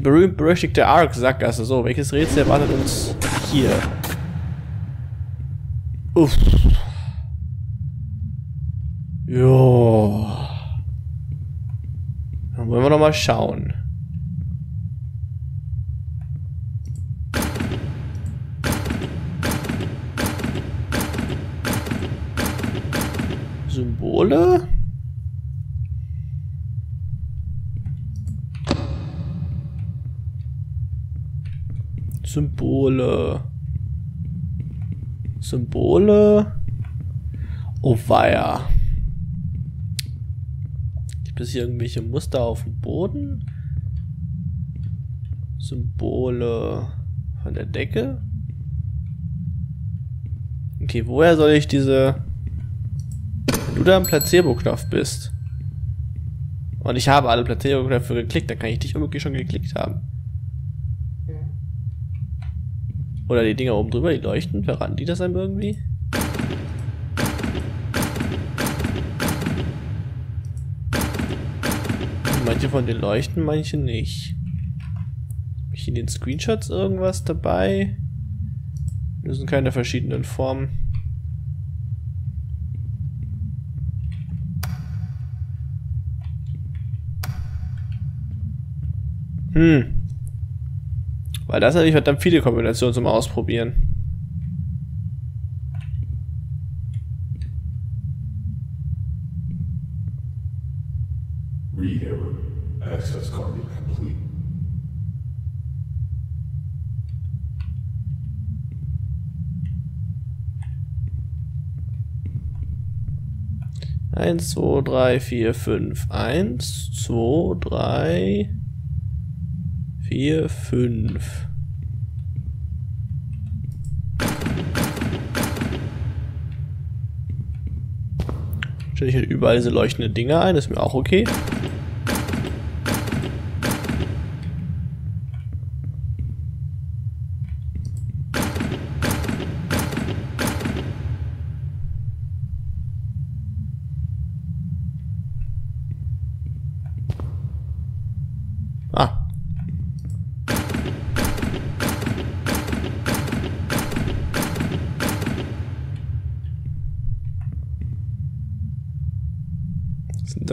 Die berühmt-berüchtigte Ark Sackgasse. So, welches Rätsel erwartet uns hier? Uff. Jo. Dann wollen wir noch mal schauen. Symbole? Symbole. Symbole. Oh weia. Gibt es hier irgendwelche Muster auf dem Boden? Symbole von der Decke? Okay, woher soll ich diese... Wenn du da am Placebo-Knopf bist. Und ich habe alle Placebo-Knöpfe geklickt, dann kann ich dich unmöglich schon geklickt haben. Oder die Dinger oben drüber, die leuchten, verraten die das einem irgendwie? Manche von den leuchten, manche nicht. Habe ich in den Screenshots irgendwas dabei? Das sind keine verschiedenen Formen. Hm. Weil das natürlich verdammt viele Kombinationen zum Ausprobieren. Read error. Access card complete. Eins, zwei, drei, vier, fünf. Eins, zwei, drei. 4, 5. Stelle ich halt überall diese leuchtenden Dinger ein, ist mir auch okay.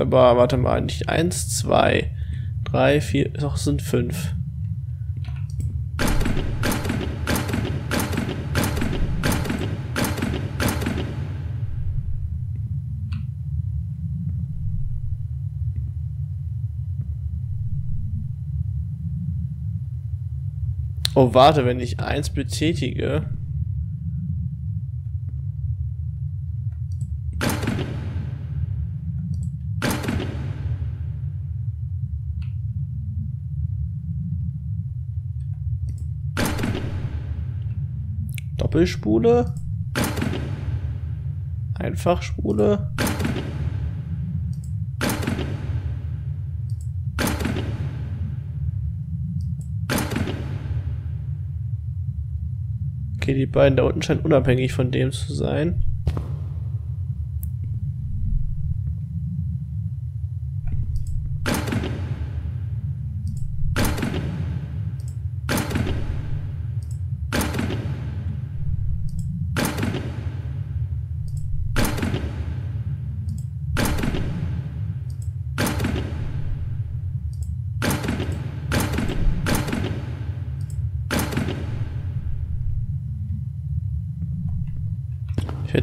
Aber warte mal, nicht 1, 2, 3, 4, doch sind 5. Oh, warte, wenn ich 1 betätige... Doppelspule, Einfachspule. Okay, die beiden da unten scheinen unabhängig von dem zu sein.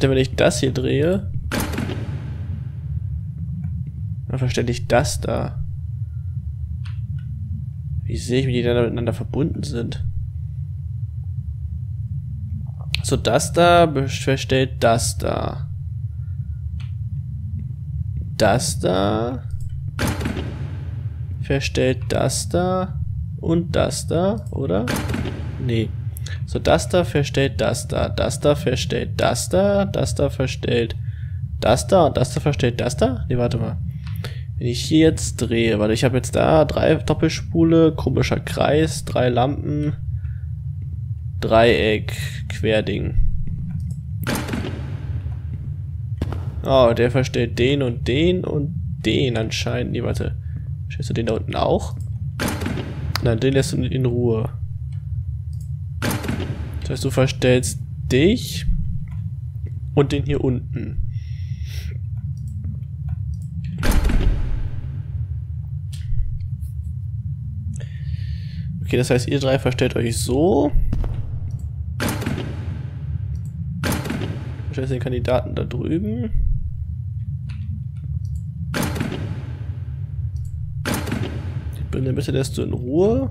Wenn ich das hier drehe, dann verstelle ich das da. Wie sehe ich, wie die dann miteinander verbunden sind? So, das da verstellt das da. Das da verstellt das da und das da, oder? Nee. So, das da verstellt das da, das da verstellt das da, das da verstellt das da und das da verstellt das da? Ne, warte mal. Wenn ich hier jetzt drehe, weil ich habe jetzt da 3 Doppelspule, komischer Kreis, 3 Lampen, Dreieck, Querding. Oh, der verstellt den und den und den anscheinend. Ne, warte. Stellst du den da unten auch? Nein, den lässt du in Ruhe. Das heißt, du verstellst dich und den hier unten. Okay, das heißt, ihr drei verstellt euch so. Verstellt den Kandidaten da drüben. In der Mitte lässt du in Ruhe.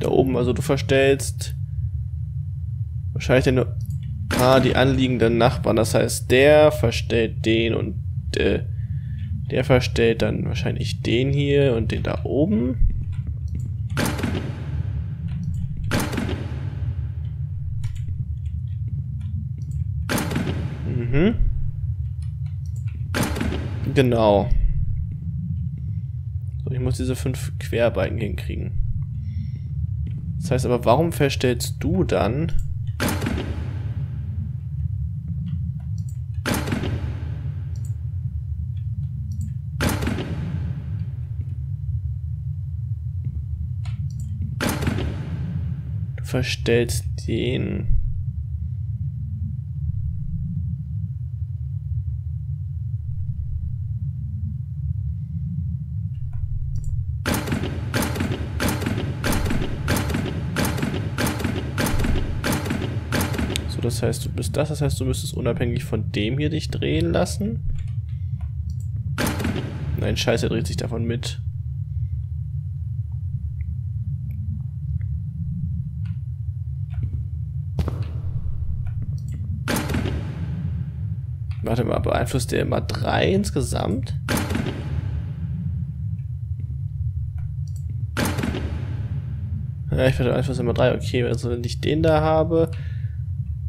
Da oben, also du verstellst wahrscheinlich deine, die anliegenden Nachbarn. Das heißt, der verstellt den und der verstellt dann wahrscheinlich den hier und den da oben. Mhm. Genau. So, ich muss diese 5 Querbalken hinkriegen. Das heißt aber, warum verstellst du dann? Du verstellst den... Das heißt, du bist das. Das heißt, du müsstest unabhängig von dem hier dich drehen lassen. Nein, scheiße, er dreht sich davon mit. Warte mal, beeinflusst der immer 3 insgesamt? Ja, ich beeinflusst immer 3. Okay, also wenn ich den da habe...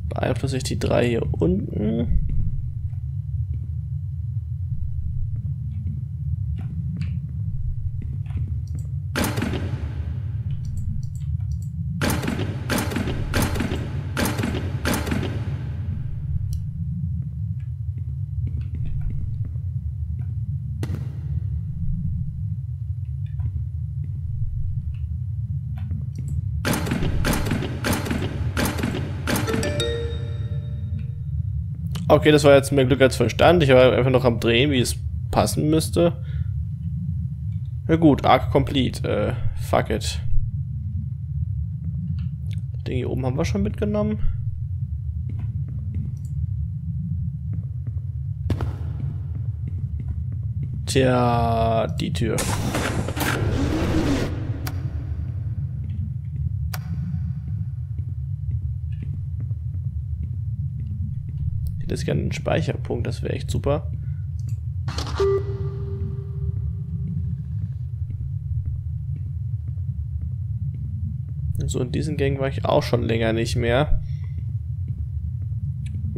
beeinflusse ich die 3 hier unten. Okay, das war jetzt mehr Glück als Verstand. Ich war einfach noch am Drehen, wie es passen müsste. Na gut, Arc complete. Fuck it. Das Ding hier oben haben wir schon mitgenommen. Tja, die Tür. Das ist gerne ein Speicherpunkt, das wäre echt super. Und so in diesen Gängen war ich auch schon länger nicht mehr.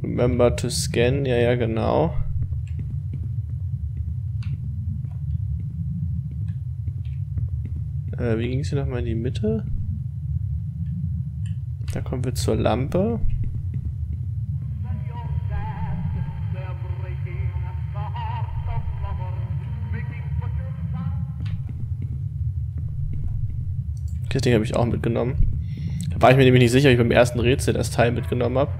Remember to scan, ja, ja, genau. Wie ging es hier nochmal in die Mitte? Da kommen wir zur Lampe. Das Ding habe ich auch mitgenommen. Da war ich mir nämlich nicht sicher, ob ich beim ersten Rätsel das Teil mitgenommen habe.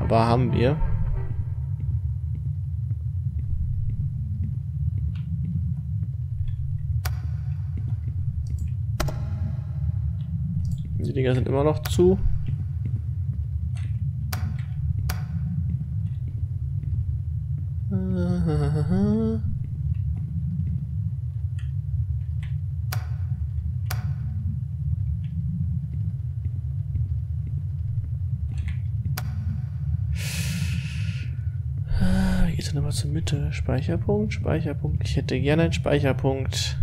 Aber haben wir. Die Dinger sind immer noch zu. Nochmal zur Mitte. Speicherpunkt, Speicherpunkt. Ich hätte gerne einen Speicherpunkt.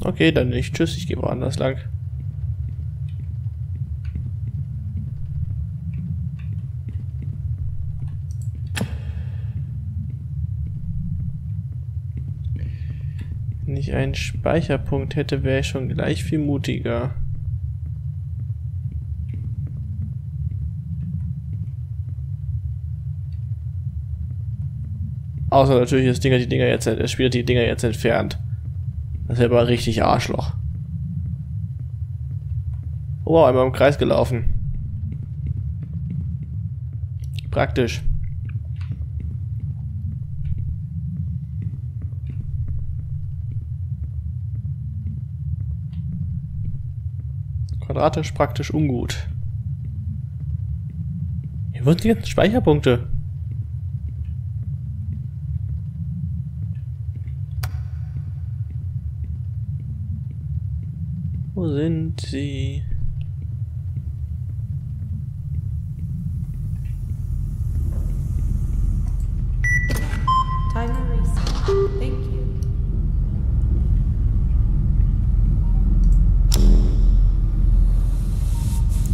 Okay, dann nicht. Tschüss, ich gehe woanders lang. ich einen Speicherpunkt hätte, wäre ich schon gleich viel mutiger. Außer natürlich, das Ding hat die Dinger jetzt, er spielt die Dinger jetzt entfernt. Das wäre aber richtig Arschloch. Oh, wow, einmal im Kreis gelaufen. Praktisch. Quadratisch praktisch ungut. Hier wurden die ganzen Speicherpunkte. Wo sind sie?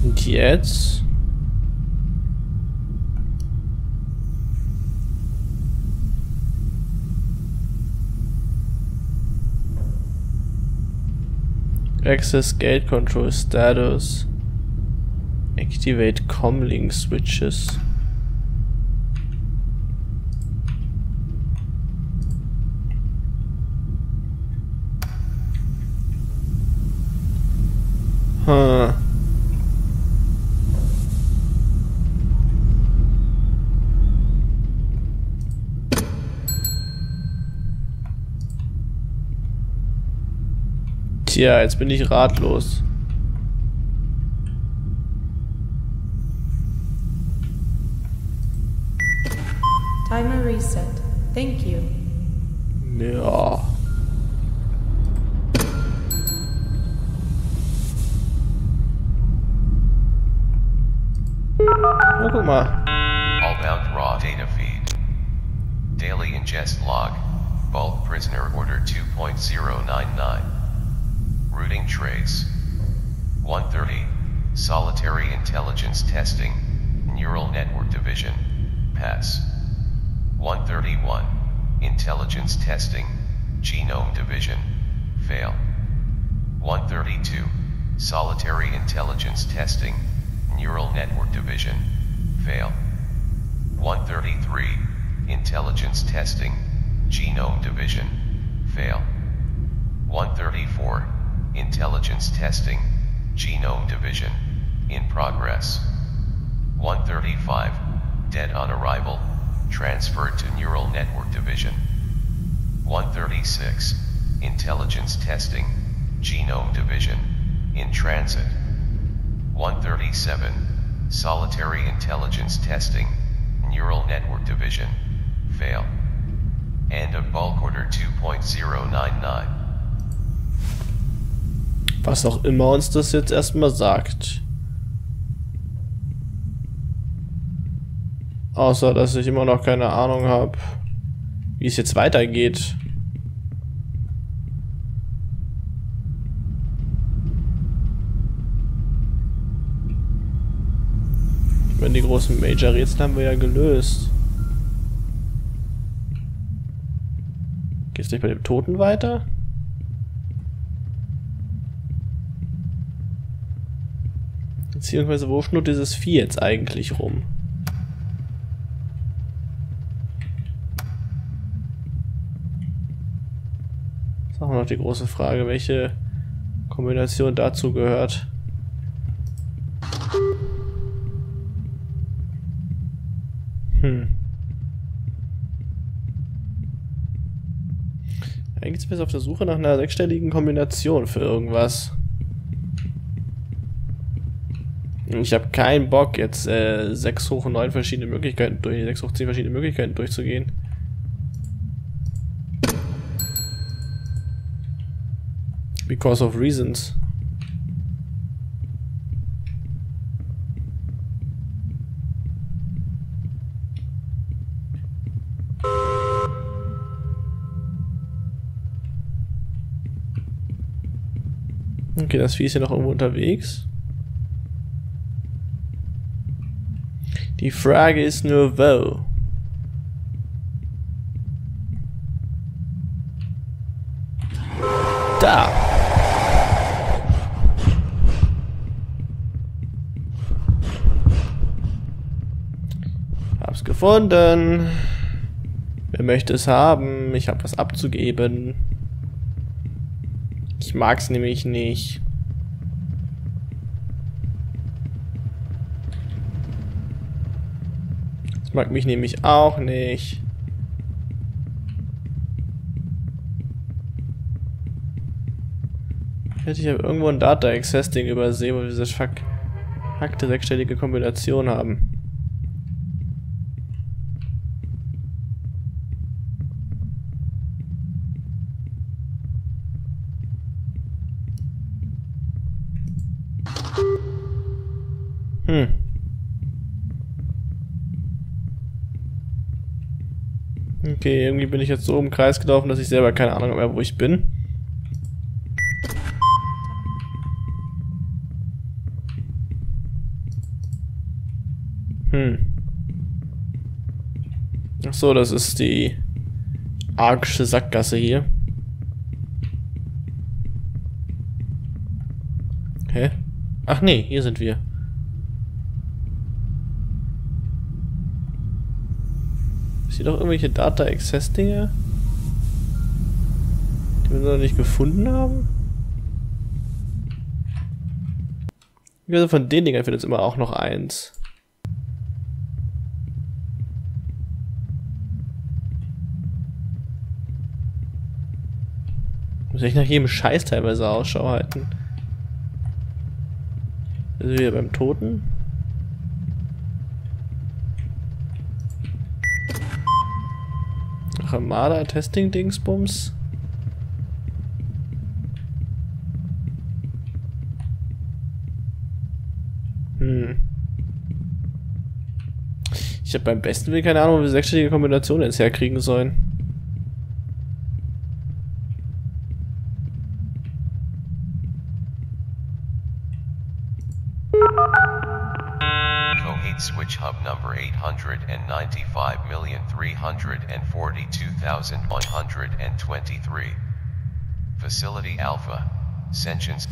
Und jetzt? Access Gate Control Status Activate Comlink Switches. Huh. Tja, jetzt bin ich ratlos. Timer reset. Thank you. Ja. Na, guck mal. Allbound raw data feed. Daily ingest log. Vault prisoner order 2.099. Routing trace. 130. Solitary intelligence testing. Neural network division. Pass. 131. Intelligence testing. Genome division. Fail. 132. Solitary intelligence testing. Neural network division. Fail. 133. Intelligence testing. Genome division. Fail. 134. Intelligence testing. Genome division. In progress. 135. Dead on arrival. Transferred to neural network division. 136. Intelligence testing. Genome division. In transit. 137. Solitary intelligence testing. Neural network division. Fail. End of bulk order 2.099. Was auch immer uns das jetzt erstmal sagt. Außer, dass ich immer noch keine Ahnung habe, wie es jetzt weitergeht. Wenn die großen Major-Rätsel haben wir ja gelöst. Geht's nicht bei dem Toten weiter? Beziehungsweise wo schnurrt dieses Vieh jetzt eigentlich rum? Das ist auch noch die große Frage, welche Kombination dazu gehört. Eigentlich sind wir auf der Suche nach einer sechsstelligen Kombination für irgendwas. Ich habe keinen Bock, jetzt 6 hoch 9 verschiedene Möglichkeiten 6 hoch 10 verschiedene Möglichkeiten durchzugehen. Because of reasons. Okay, das Vieh ist ja noch irgendwo unterwegs. Die Frage ist nur, wo. da. Hab's gefunden. Wer möchte es haben? Ich habe was abzugeben. Ich mag's nämlich nicht. Das mag mich nämlich auch nicht. Ich habe irgendwo ein Data Access Ding übersehen, wo wir diese verhackte sechsstellige Kombination haben. Okay, irgendwie bin ich jetzt so im Kreis gelaufen, dass ich selber keine Ahnung mehr, wo ich bin. Achso, das ist die arkische Sackgasse hier. Hä? Ach nee, hier sind wir. Ist hier doch irgendwelche Data Access Dinge, die wir noch nicht gefunden haben? Also von den Dingern fehlt jetzt immer auch noch eins. Muss ich nach jedem Scheiß teilweise Ausschau halten. Also hier beim Toten. Ramada Testing Dingsbums. Ich habe beim besten Willen keine Ahnung, wie wir sechsstellige Kombinationen jetzt herkriegen sollen. Coheed Switch Hub Number 895,342,123. Facility Alpha. Sentience.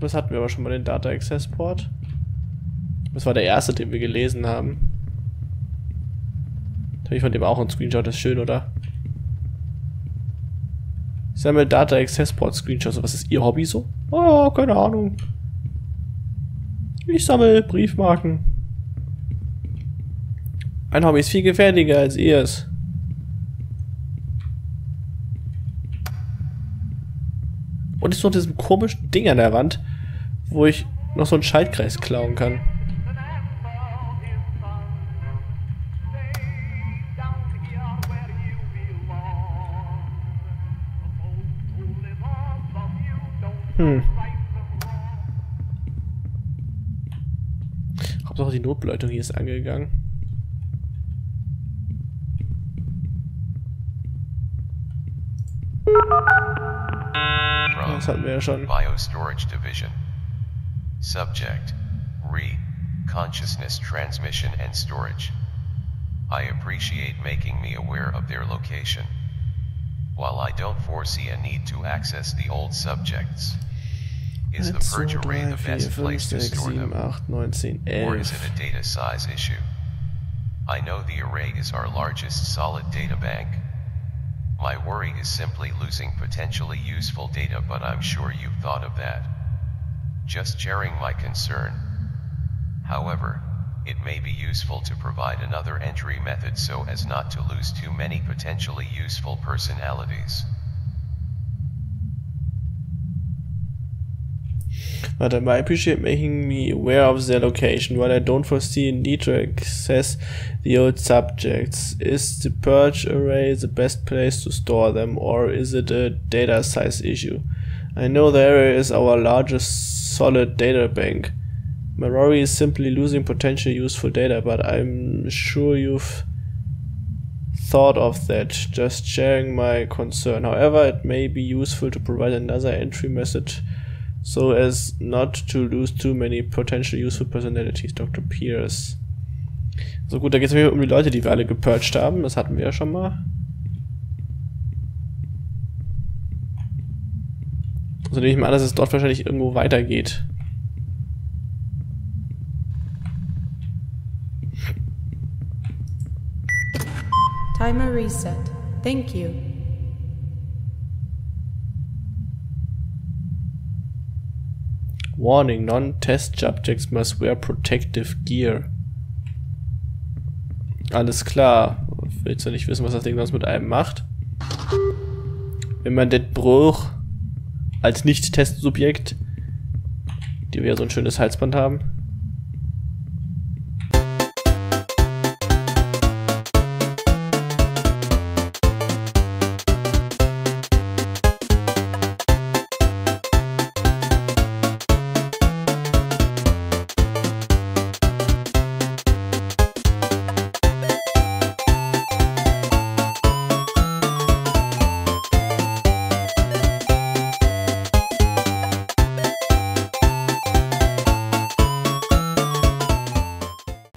Das hatten wir aber schon mal, den Data Access Port. Das war der erste, den wir gelesen haben. Da habe ich von dem auch einen Screenshot, das ist schön, oder? Ich sammle Data Access Port Screenshots. Was ist Ihr Hobby so? Oh, keine Ahnung. Ich sammle Briefmarken. Mein Hobby ist viel gefährlicher als Ihres. Und ist noch diesem komischen Ding an der Wand, wo ich noch so einen Schaltkreis klauen kann. Hauptsache die Notbeleuchtung hier ist angegangen. Das hatten wir ja schon. Biostorage Division. Subject. Re. Consciousness Transmission and Storage. I appreciate making me aware of their location. While I don't foresee a need to access the old subjects, is the Purge Array the best place to store them, or is it a data size issue? I know the array is our largest solid data bank. My worry is simply losing potentially useful data, but I'm sure you've thought of that. Just sharing my concern. However, it may be useful to provide another entry method so as not to lose too many potentially useful personalities. But I appreciate making me aware of their location. While I don't foresee a need to access the old subjects, is the Purge Array the best place to store them, or is it a data size issue? I know the array is our largest solid data bank. My worry is simply losing potentially useful data, but I'm sure you've thought of that. Just sharing my concern. However, it may be useful to provide another entry method so as not to lose too many potentially useful personalities. Dr. Pierce. So gut, da geht es um die Leute, die wir alle gepurged haben. Das hatten wir ja schon mal. Also nehme ich mal an, dass es dort wahrscheinlich irgendwo weitergeht. Timer reset. Thank you. Warning, Non-Test-Subjects must wear protective gear. Alles klar. Willst du nicht wissen, was das Ding sonst mit einem macht? Wenn man den Bruch als Nicht-Testsubjekt, die wir ja so ein schönes Halsband haben,